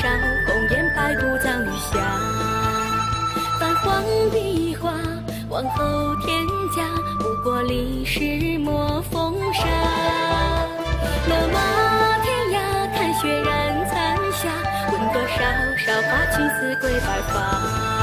上，红颜白骨葬于下。泛黄的一花，往后添加，不过历史磨风沙。勒马天涯，看血染残霞，闻多少韶华，情似归白发。